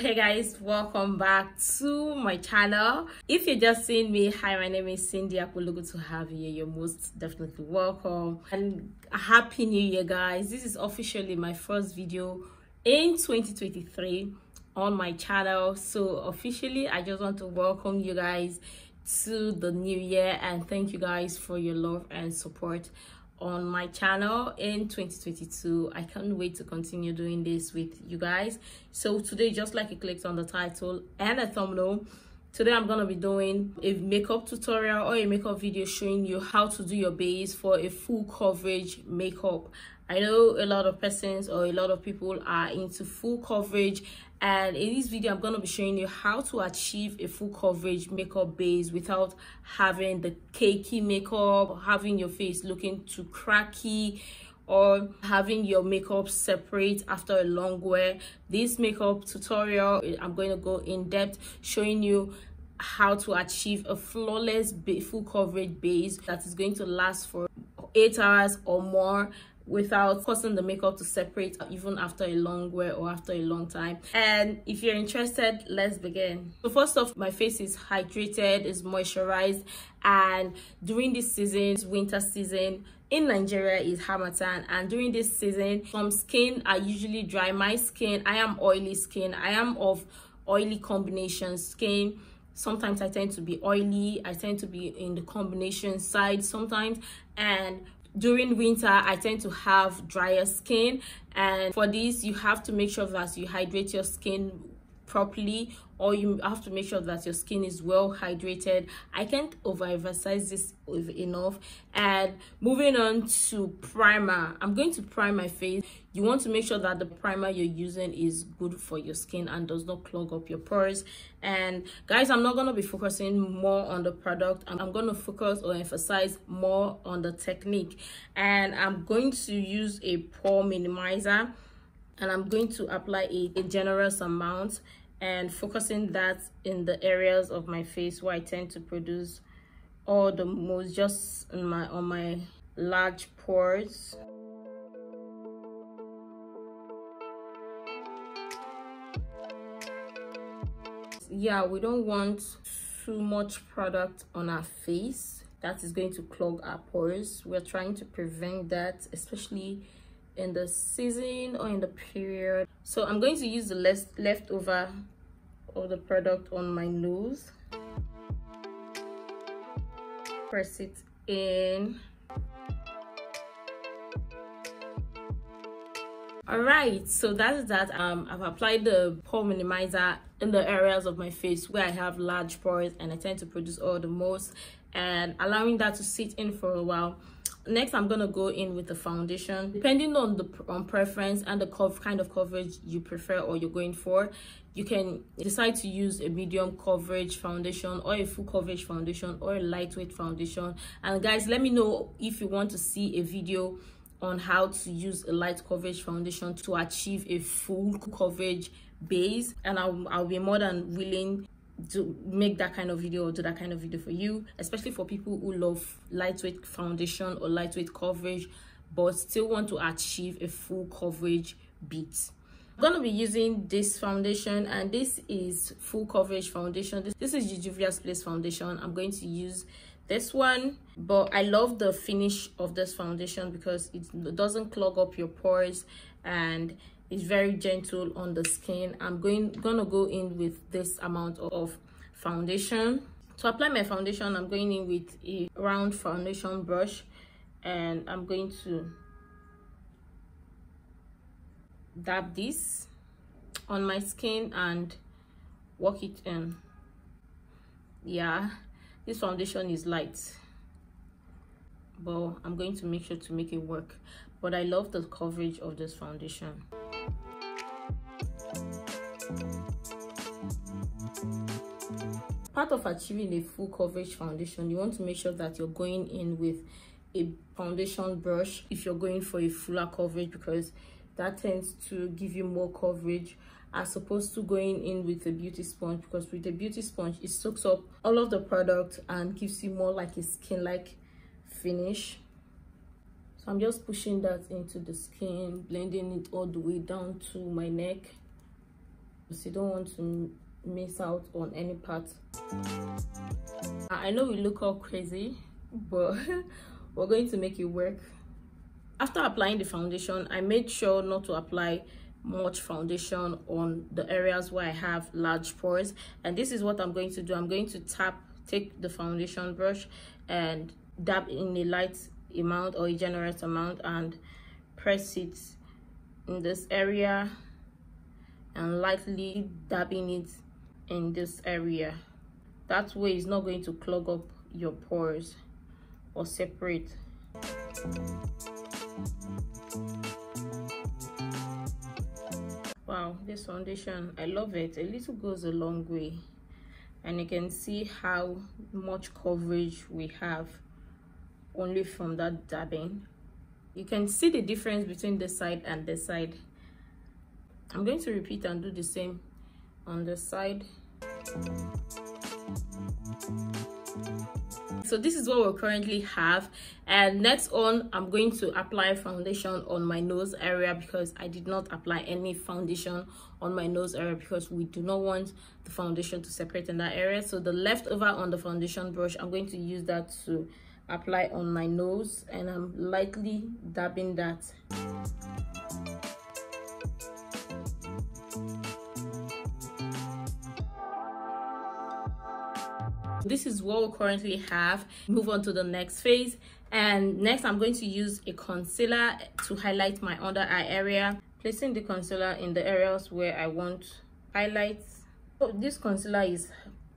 Hey guys, welcome back to my channel. If you're just seeing me, hi, my name is Cindy Akpolo. Good to have you. You're most definitely welcome and happy new year, guys. This is officially my first video in 2023 on my channel, so officially I just want to welcome you guys to the new year and thank you guys for your love and support on my channel in 2022. I can't wait to continue doing this with you guys. So today, just like you clicked on the title and a thumbnail, today I'm gonna be doing a makeup tutorial or a makeup video showing you how to do your base for a full coverage makeup. I know a lot of persons or a lot of people are into full coverage, and in this video I'm gonna be showing you how to achieve a full coverage makeup base without having the cakey makeup, having your face looking too cracky, or having your makeup separate after a long wear. This makeup tutorial, I'm going to go in depth showing you how to achieve a flawless full coverage base that is going to last for 8 hours or more without causing the makeup to separate even after a long wear or after a long time. And if you're interested, let's begin. So first off, my face is hydrated, is moisturized, and during this season, winter season in Nigeria is Harmattan, and during this season some skin are usually dry. My skin, I am oily skin, I am of oily combination skin. Sometimes I tend to be oily, I tend to be in the combination side sometimes, and during winter I tend to have drier skin. And for this, you have to make sure that you hydrate your skin properly, or you have to make sure that your skin is well hydrated. I can't overemphasize this enough. And moving on to primer, I'm going to prime my face. You want to make sure that the primer you're using is good for your skin and does not clog up your pores. And guys, I'm not going to be focusing more on the product. I'm going to focus or emphasize more on the technique, and I'm going to use a pore minimizer, and I'm going to apply a generous amount and focusing that in the areas of my face where I tend to produce all the most, just in on my large pores. Yeah, we don't want too much product on our face that is going to clog our pores. We're trying to prevent that, especially in the season or in the period. So I'm going to use the leftover of the product on my nose. Press it in. All right, so that is that. I've applied the pore minimizer in the areas of my face where I have large pores and I tend to produce all the most, and allowing that to sit in for a while. Next, I'm gonna go in with the foundation. Depending on the preference and the kind of coverage you prefer or you're going for, you can decide to use a medium coverage foundation or a full coverage foundation or a lightweight foundation. And guys, let me know if you want to see a video on how to use a light coverage foundation to achieve a full coverage base, and I'll be more than willing to make that kind of video or do that kind of video for you, especially for people who love lightweight foundation or lightweight coverage but still want to achieve a full coverage beat. I'm gonna be using this foundation, and this is full coverage foundation. This is Juvia's Place foundation. I'm going to use this one, but I love the finish of this foundation because it doesn't clog up your pores and it's very gentle on the skin. I'm gonna go in with this amount of foundation. To apply my foundation, I'm going in with a round foundation brush, and I'm going to dab this on my skin and work it in. Yeah, this foundation is light, but I'm going to make sure to make it work. But I love the coverage of this foundation. Part of achieving a full coverage foundation, you want to make sure that you're going in with a foundation brush if you're going for a fuller coverage, because that tends to give you more coverage as opposed to going in with a beauty sponge, because with the beauty sponge it soaks up all of the product and gives you more like a skin-like finish. So I'm just pushing that into the skin, blending it all the way down to my neck. because you don't want to miss out on any part. I know we look all crazy, but we're going to make it work. After applying the foundation, I made sure not to apply much foundation on the areas where I have large pores, and this is what I'm going to do. I'm going to take the foundation brush and dab in a light amount or a generous amount and press it in this area and lightly dabbing it in this area. That way it's not going to clog up your pores or separate. Wow, this foundation, I love it. A little goes a long way, and you can see how much coverage we have only from that dabbing. You can see the difference between this side and this side. I'm going to repeat and do the same on the side. So this is what we currently have, and next on I'm going to apply foundation on my nose area, because I did not apply any foundation on my nose area because we do not want the foundation to separate in that area. So the leftover on the foundation brush, I'm going to use that to apply on my nose, and I'm lightly dabbing that. This is what we currently have. Move on to the next phase, and next I'm going to use a concealer to highlight my under eye area, placing the concealer in the areas where I want highlights. So this concealer is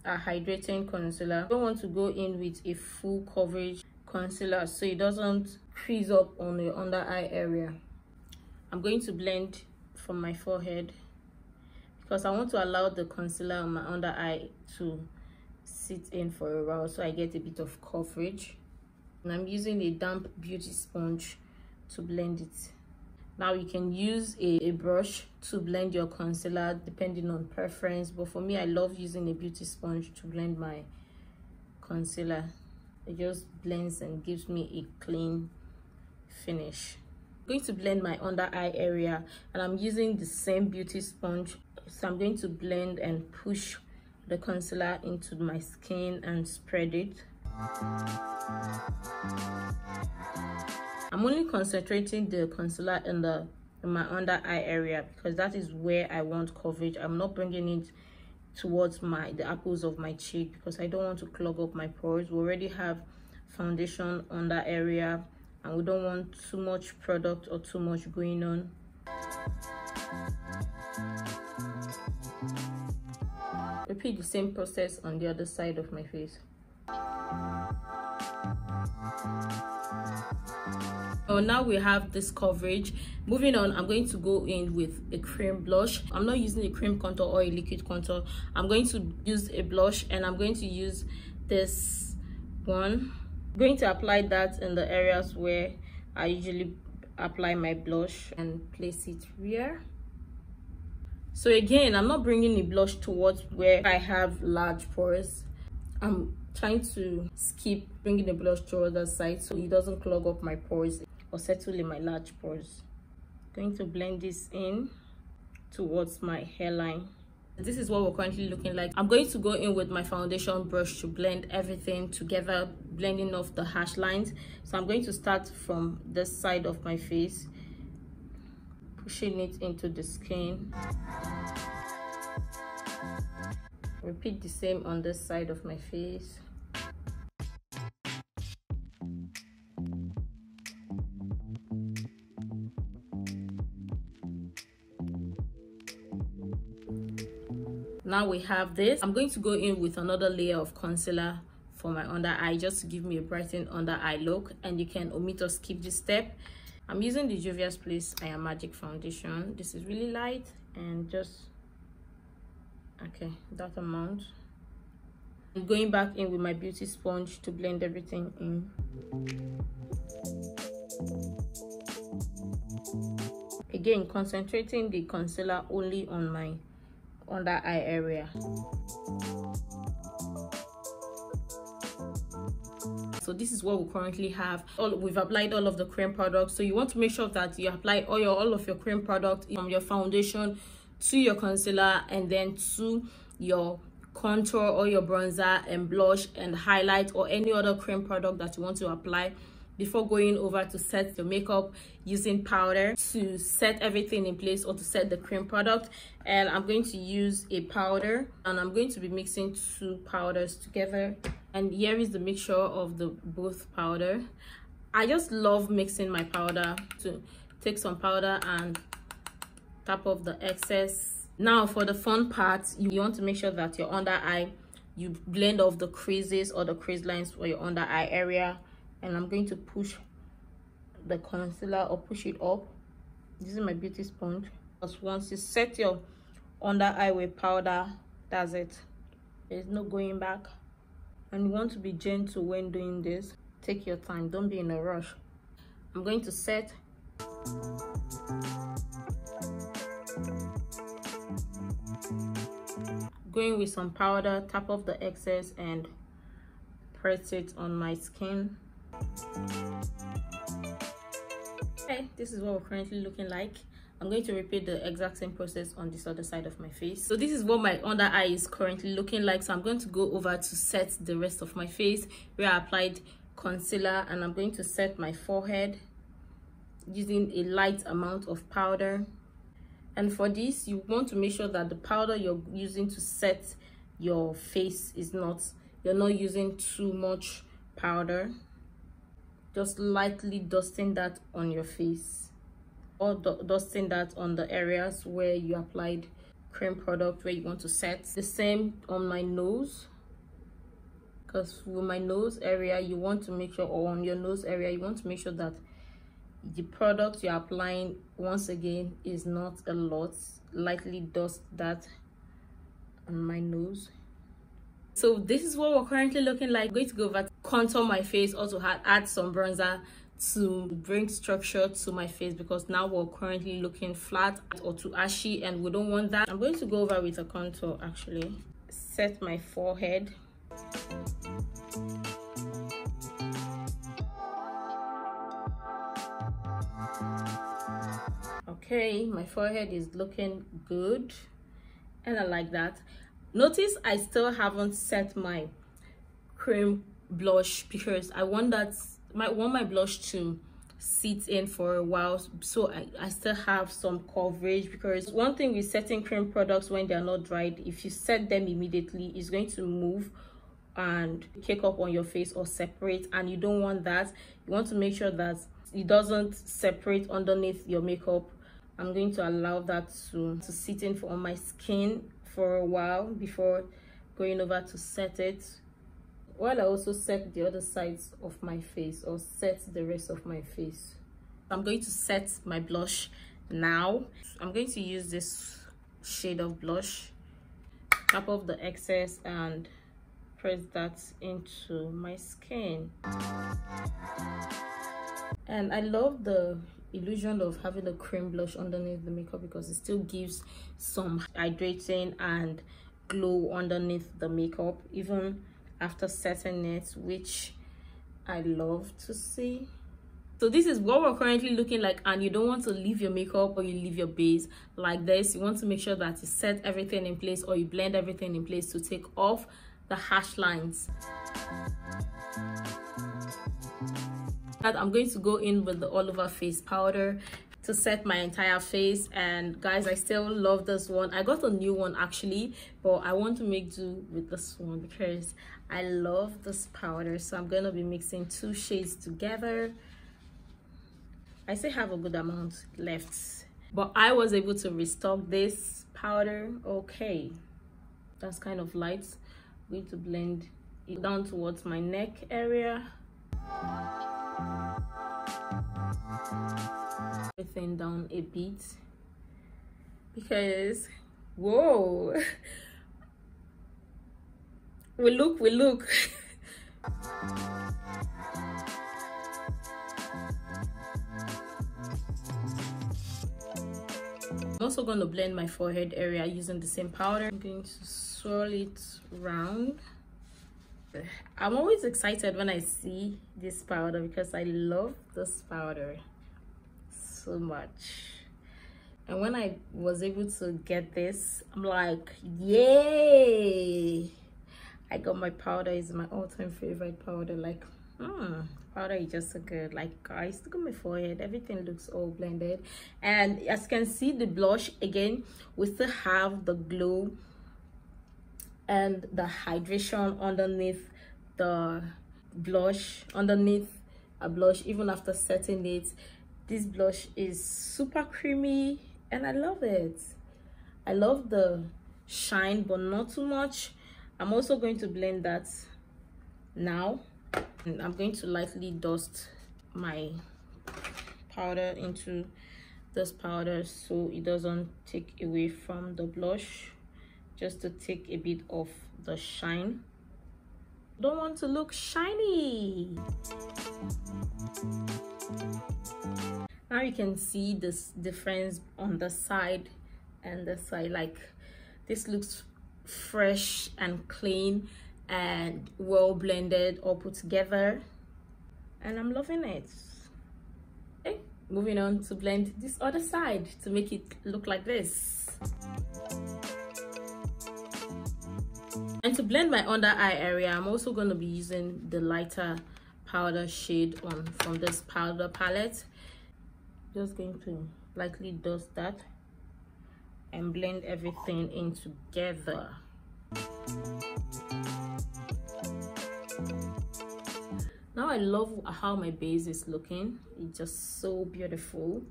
a hydrating concealer. I don't want to go in with a full coverage concealer so it doesn't crease up on the under eye area. I'm going to blend from my forehead because I want to allow the concealer on my under eye to sit in for a while so I get a bit of coverage, and I'm using a damp beauty sponge to blend it. Now you can use a brush to blend your concealer depending on preference, but for me I love using a beauty sponge to blend my concealer. It just blends and gives me a clean finish. I'm going to blend my under eye area, and I'm using the same beauty sponge, so I'm going to blend and push the concealer into my skin and spread it. I'm only concentrating the concealer in my under eye area because that is where I want coverage. I'm not bringing it towards the apples of my cheek because I don't want to clog up my pores. We already have foundation on that area and we don't want too much product or too much going on. Repeat the same process on the other side of my face. So now we have this coverage. Moving on, I'm going to go in with a cream blush. I'm not using a cream contour or a liquid contour. I'm going to use a blush, and I'm going to use this one. I'm going to apply that in the areas where I usually apply my blush and place it here. So again, I'm not bringing the blush towards where I have large pores. I'm trying to skip bringing the blush towards that side so it doesn't clog up my pores or settle in my large pores. I'm going to blend this in towards my hairline. This is what we're currently looking like. I'm going to go in with my foundation brush to blend everything together, blending off the harsh lines. So I'm going to start from this side of my face, pushing it into the skin. Repeat the same on this side of my face. Now we have this. I'm going to go in with another layer of concealer for my under eye, just to give me a brightened under eye look, and you can omit or skip this step. I'm using the Juvia's Place I Am Magic foundation. This is really light, and just okay, that amount. I'm going back in with my beauty sponge to blend everything in. Again, concentrating the concealer only on my under eye area. So this is what we currently have. We've applied all of the cream products, so you want to make sure that you apply all of your cream products, from your foundation to your concealer, and then to your contour or your bronzer and blush and highlight or any other cream product that you want to apply before going over to set your makeup using powder to set everything in place or to set the cream product. And I'm going to use a powder, and I'm going to be mixing two powders together. And here is the mixture of the both powder. I just love mixing my powder, to take some powder and tap off the excess. Now for the fun part, you want to make sure that your under eye, you blend off the creases or the crease lines for your under eye area. And I'm going to push the concealer or push it up using my beauty sponge. Because once you set your under eye with powder, that's it. There's no going back. And you want to be gentle when doing this. Take your time, don't be in a rush. I'm going to set. Going with some powder, tap off the excess and press it on my skin. Okay, this is what we're currently looking like. I'm going to repeat the exact same process on this other side of my face. So this is what my under eye is currently looking like. So I'm going to go over to set the rest of my face where I applied concealer, and I'm going to set my forehead using a light amount of powder. And for this, you want to make sure that the powder you're using to set your face is not, you're not using too much powder. Just lightly dusting that on your face, or dusting that on the areas where you applied cream product, where you want to set. The same on my nose, because with my nose area you want to make sure, or on your nose area you want to make sure that the product you're applying, once again, is not a lot. Lightly dust that on my nose. So this is what we're currently looking like. I'm going to go over to contour my face, also add some bronzer to bring structure to my face, because now we're currently looking flat or too ashy and we don't want that. I'm going to go over with a contour, actually. Set my forehead. Okay, my forehead is looking good and I like that. Notice I still haven't set my cream blush because I want that my blush to sit in for a while, so I still have some coverage. Because one thing with setting cream products when they are not dried, if you set them immediately, it's going to move and cake up on your face or separate, and you don't want that. You want to make sure that it doesn't separate underneath your makeup. I'm going to allow that to sit in on my skin for a while before going over to set it, while I also set the other sides of my face, or set the rest of my face. I'm going to set my blush now. I'm going to use this shade of blush, tap off the excess and press that into my skin. And I love the illusion of having the cream blush underneath the makeup, because it still gives some hydrating and glow underneath the makeup even after setting it, which I love to see. So this is what we're currently looking like, and you don't want to leave your makeup or you leave your base like this. You want to make sure that you set everything in place, or you blend everything in place to take off the harsh lines. I'm going to go in with the all over face powder to set my entire face. And guys, I still love this one. I got a new one actually, but I want to make do with this one because I love this powder. So I'm going to be mixing two shades together. I still have a good amount left, but I was able to restock this powder. Okay, that's kind of light. I'm going to blend it down towards my neck area. Everything down a bit, because whoa, we look I'm also going to blend my forehead area using the same powder. I'm going to swirl it round. I'm always excited when I see this powder because I love this powder so much. And when I was able to get this, I'm like, yay! I got my powder. It's my all-time favorite powder. Like, powder is just so good. Like, guys, look at my forehead. Everything looks all blended. And as you can see, the blush, again, we still have the glow and the hydration underneath the blush, underneath a blush, even after setting it. This blush is super creamy and I love it. I love the shine, but not too much. I'm also going to blend that now, and I'm going to lightly dust my powder into this powder so it doesn't take away from the blush, just to take a bit of the shine. Don't want to look shiny. Now you can see this difference on the side and the side. Like, this looks fresh and clean and well blended or put together, and I'm loving it. Okay, moving on to blend this other side to make it look like this. And to blend my under eye area, I'm also going to be using the lighter powder shade from this powder palette. Just going to lightly dust that and blend everything in together. Now I love how my base is looking. It's just so beautiful.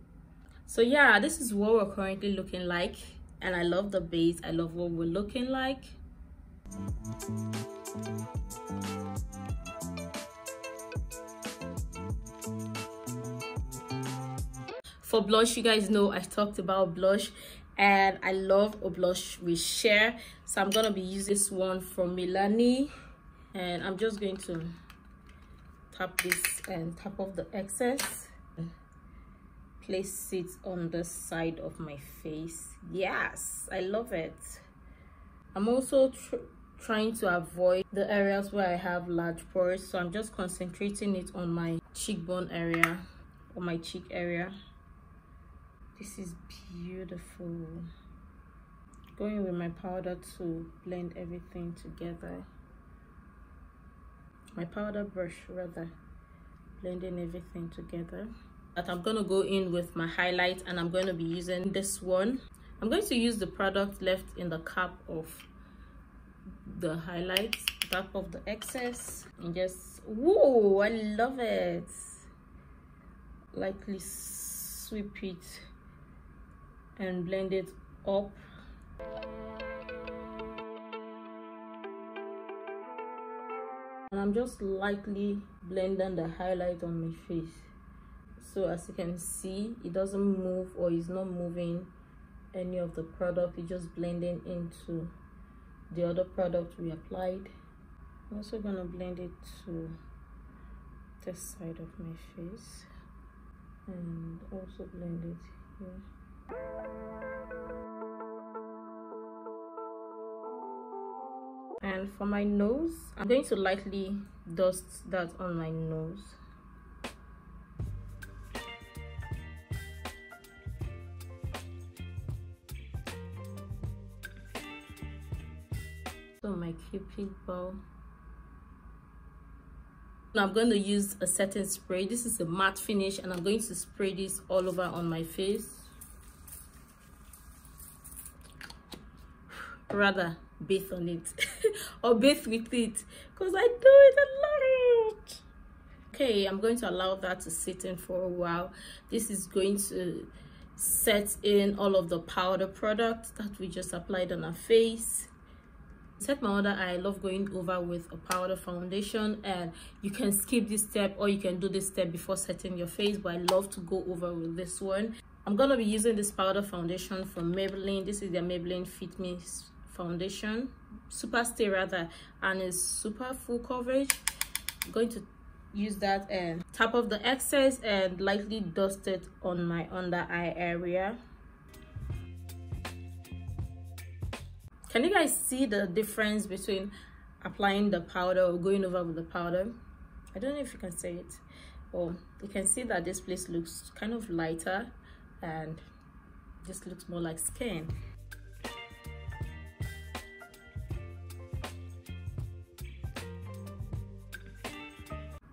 So yeah, this is what we're currently looking like, and I love the base. I love what we're looking like. For blush, you guys know I talked about blush, and I love a blush with sheer, so I'm gonna be using this one from Milani, and I'm just going to tap this and tap off the excess and place it on the side of my face. Yes, I love it. I'm also trying to avoid the areas where I have large pores, so I'm just concentrating it on my cheekbone area or my cheek area. This is beautiful. Going with my powder to blend everything together. My powder brush, rather, blending everything together. But I'm gonna go in with my highlight, and I'm going to be using this one. I'm going to use the product left in the cap of the highlights, cap of the excess, and just, whoa, I love it. Lightly sweep it and blend it up. And I'm just lightly blending the highlight on my face. So as you can see, it doesn't move, or it's not moving any of the product. It's just blending into the other product we applied. I'm also gonna blend it to this side of my face, and also blend it here. And for my nose, I'm going to lightly dust that on my nose. My cupid bow. Now I'm going to use a setting spray. This is a matte finish, and I'm going to spray this all over on my face, rather bathe on it or bathe with it, because I do it a lot. Okay, I'm going to allow that to sit in for a while. This is going to set in all of the powder product that we just applied on our face. Set my other eye. I love going over with a powder foundation, and you can skip this step or you can do this step before setting your face, but I love to go over with this one. I'm gonna be using this powder foundation from Maybelline. This is their Maybelline Fit Me foundation, super stay rather, and it's super full coverage. I'm going to use that and tap off the excess and lightly dust it on my under eye area. Can you guys see the difference between applying the powder or going over with the powder? I don't know if you can see it. Well, you can see that this place looks kind of lighter, and This looks more like skin.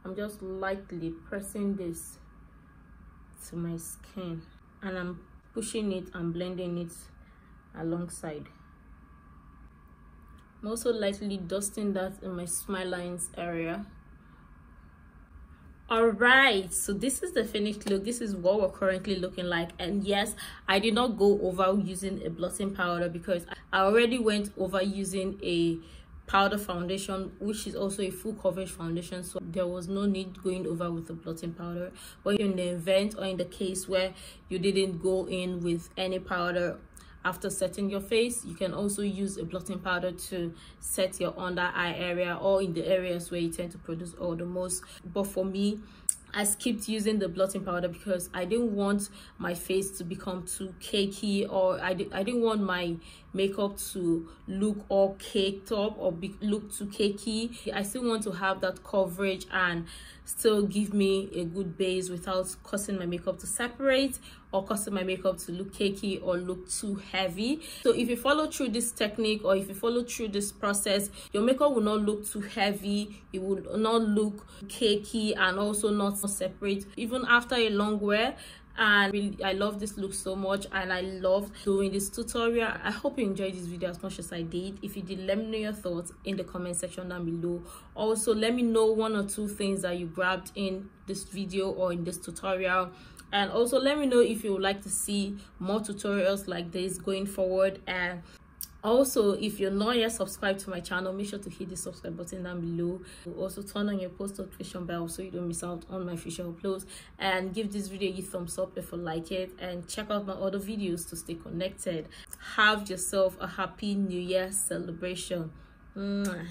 I'm just lightly pressing this to my skin, and I'm pushing it and blending it alongside. I'm also lightly dusting that in my smile lines area. Alright, so this is the finished look. This is what we're currently looking like. And yes, I did not go over using a blotting powder because I already went over using a powder foundation, which is also a full coverage foundation, so there was no need going over with the blotting powder. But in the event or in the case where you didn't go in with any powder after setting your face, you can also use a blotting powder to set your under eye area or in the areas where you tend to produce oil the most. But for me, I skipped using the blotting powder because I didn't want my face to become too cakey, or I didn't want my makeup to look all caked up or look too cakey. I still want to have that coverage and still give me a good base without causing my makeup to separate or causing my makeup to look cakey or look too heavy. So if you follow through this technique, or if you follow through this process, your makeup will not look too heavy, it will not look cakey, and also not separate even after a long wear. And really, I love this look so much, and I love doing this tutorial. I hope you enjoyed this video as much as I did. If you did, let me know your thoughts in the comment section down below. Also, let me know one or two things that you grabbed in this video or in this tutorial. And also let me know if you would like to see more tutorials like this going forward. And also, if you're not yet subscribed to my channel, make sure to hit the subscribe button down below. You'll also turn on your post notification bell so you don't miss out on my future uploads, and give this video a thumbs up if you like it, and check out my other videos to stay connected. Have yourself a happy New Year celebration. Mwah.